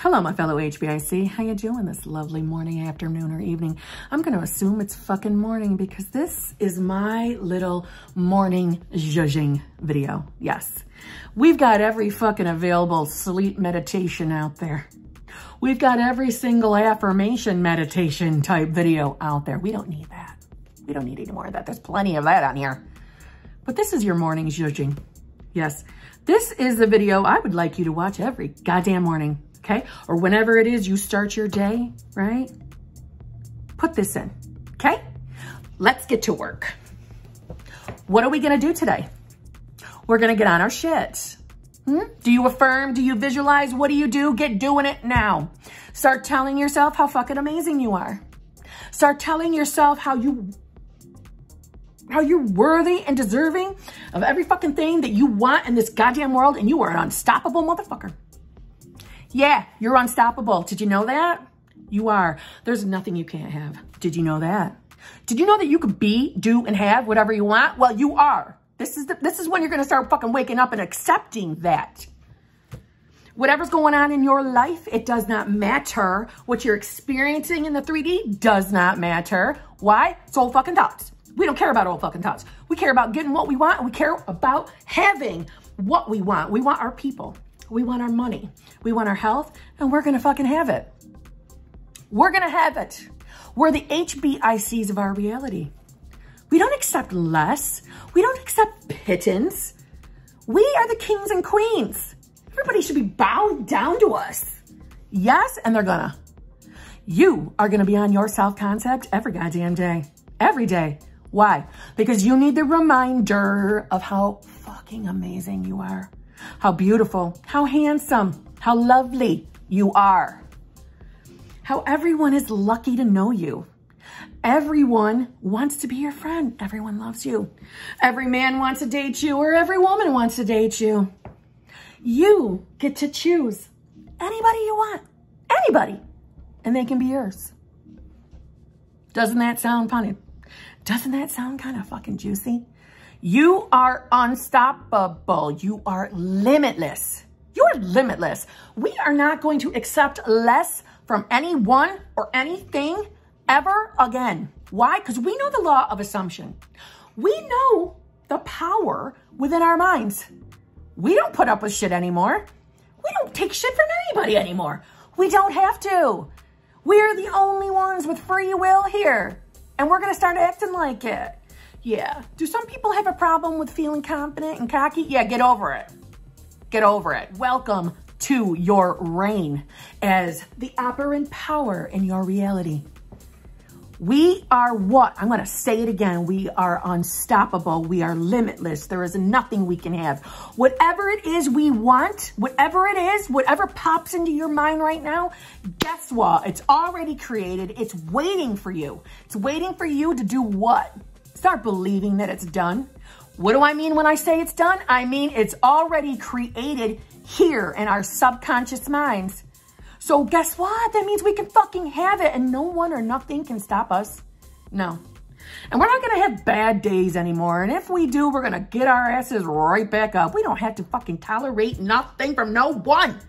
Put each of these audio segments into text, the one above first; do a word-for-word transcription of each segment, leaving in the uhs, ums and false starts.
Hello, my fellow H B I C. How you doing this lovely morning, afternoon, or evening? I'm going to assume it's fucking morning because this is my little morning zhuzhing video. Yes, we've got every fucking available sleep meditation out there. We've got every single affirmation meditation type video out there. We don't need that. We don't need any more of that. There's plenty of that on here. But this is your morning zhuzhing. Yes, this is the video I would like you to watch every goddamn morning. Okay, or whenever it is you start your day, right? Put this in, okay? Let's get to work. What are we gonna do today? We're gonna get on our shit. Hmm? Do you affirm? Do you visualize? What do you do? Get doing it now. Start telling yourself how fucking amazing you are. Start telling yourself how you, how you're worthy and deserving of every fucking thing that you want in this goddamn world, and you are an unstoppable motherfucker. Yeah, you're unstoppable. Did you know that? You are. There's nothing you can't have. Did you know that? Did you know that you could be, do, and have whatever you want? Well, you are. This is the, this is when you're going to start fucking waking up and accepting that. Whatever's going on in your life, it does not matter. What you're experiencing in the three D does not matter. Why? It's old fucking thoughts. We don't care about old fucking thoughts. We care about getting what we want, and we care about having what we want. We want our people. We want our money, we want our health, and we're gonna fucking have it. We're gonna have it. We're the H B I Cs of our reality. We don't accept less. We don't accept pittance. We are the kings and queens. Everybody should be bowed down to us. Yes, and they're gonna. You are gonna be on your self-concept every goddamn day, every day. Why? Because you need the reminder of how fucking amazing you are. How beautiful, how handsome, how lovely you are. How everyone is lucky to know you. Everyone wants to be your friend. Everyone loves you. Every man wants to date you, or every woman wants to date you. You get to choose anybody you want, anybody, and they can be yours. Doesn't that sound funny? Doesn't that sound kind of fucking juicy? You are unstoppable. You are limitless. You are limitless. We are not going to accept less from anyone or anything ever again. Why? Because we know the law of assumption. We know the power within our minds. We don't put up with shit anymore. We don't take shit from anybody anymore. We don't have to. We're the only ones with free will here. And we're going to start acting like it. Yeah. Do some people have a problem with feeling confident and cocky? Yeah, get over it. Get over it. Welcome to your reign as the operant power in your reality. We are what? I'm going to say it again. We are unstoppable. We are limitless. There is nothing we can have. Whatever it is we want, whatever it is, whatever pops into your mind right now, guess what? It's already created. It's waiting for you. It's waiting for you to do what? Start believing that it's done. What do I mean when I say it's done? I mean, it's already created here in our subconscious minds. So guess what? That means we can fucking have it, and no one or nothing can stop us. No. And we're not going to have bad days anymore. And if we do, we're going to get our asses right back up. We don't have to fucking tolerate nothing from no one.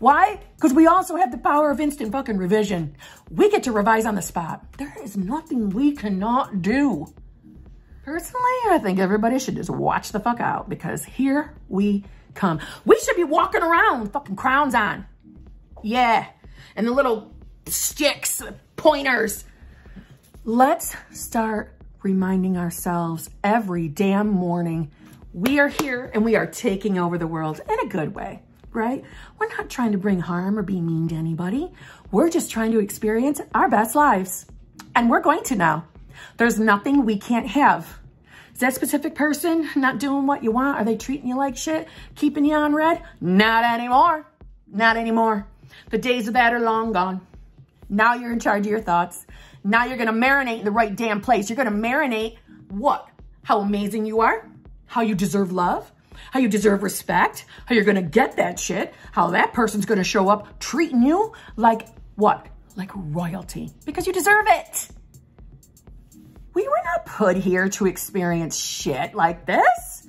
Why? Because we also have the power of instant fucking revision. We get to revise on the spot. There is nothing we cannot do. Personally, I think everybody should just watch the fuck out, because here we come. We should be walking around with fucking crowns on. Yeah. And the little sticks, pointers. Let's start reminding ourselves every damn morning we are here and we are taking over the world in a good way. Right? We're not trying to bring harm or be mean to anybody. We're just trying to experience our best lives. And we're going to now. There's nothing we can't have. Is that specific person not doing what you want? Are they treating you like shit? Keeping you on red? Not anymore. Not anymore. The days of that are long gone. Now you're in charge of your thoughts. Now you're going to marinate in the right damn place. You're going to marinate what? How amazing you are. How you deserve love. How you deserve respect, how you're going to get that shit, how that person's going to show up treating you like what? Like royalty, because you deserve it. We were not put here to experience shit like this.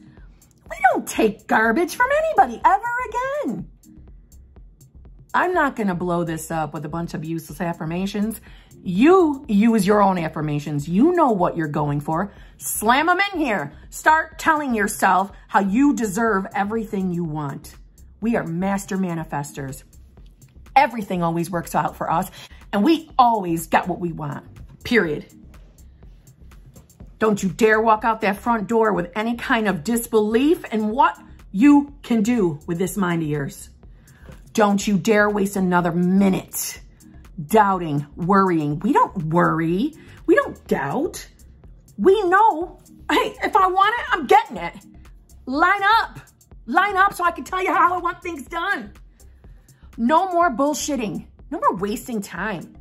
We don't take garbage from anybody ever again. I'm not going to blow this up with a bunch of useless affirmations. You use your own affirmations. You know what you're going for. Slam them in here. Start telling yourself how you deserve everything you want. We are master manifestors. Everything always works out for us, and we always get what we want, period. Don't you dare walk out that front door with any kind of disbelief in what you can do with this mind of yours. Don't you dare waste another minute doubting, worrying. We don't worry. We don't doubt. We know, hey, if I want it, I'm getting it. Line up. Line up so I can tell you how I want things done. No more bullshitting. No more wasting time.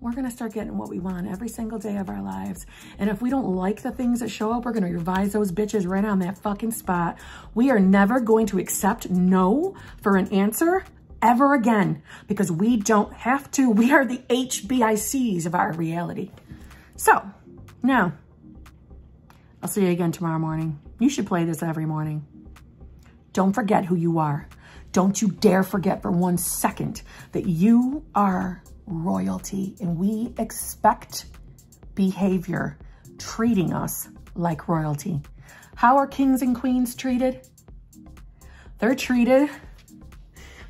We're going to start getting what we want every single day of our lives. And if we don't like the things that show up, we're going to revise those bitches right on that fucking spot. We are never going to accept no for an answer ever again because we don't have to. We are the H B I Cs of our reality. So now I'll see you again tomorrow morning. You should play this every morning. Don't forget who you are. Don't you dare forget for one second that you are royalty, and we expect behavior treating us like royalty. How are kings and queens treated? They're treated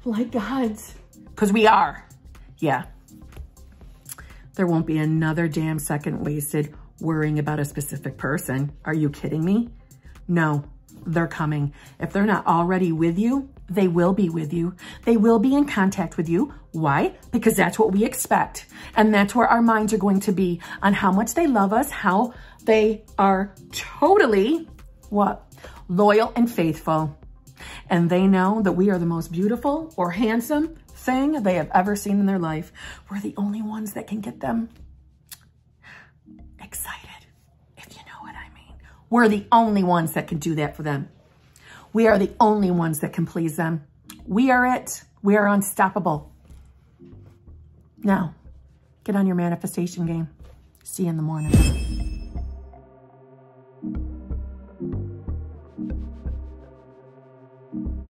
like gods because we are. Yeah. There won't be another damn second wasted worrying about a specific person. Are you kidding me? No, they're coming. If they're not already with you, they will be with you. They will be in contact with you. Why? Because that's what we expect. And that's where our minds are going to be on how much they love us, how they are totally, what? Loyal and faithful. And they know that we are the most beautiful or handsome thing they have ever seen in their life. We're the only ones that can get them excited, if you know what I mean. We're the only ones that can do that for them. We are the only ones that can please them. We are it. We are unstoppable. Now, get on your manifestation game. See you in the morning.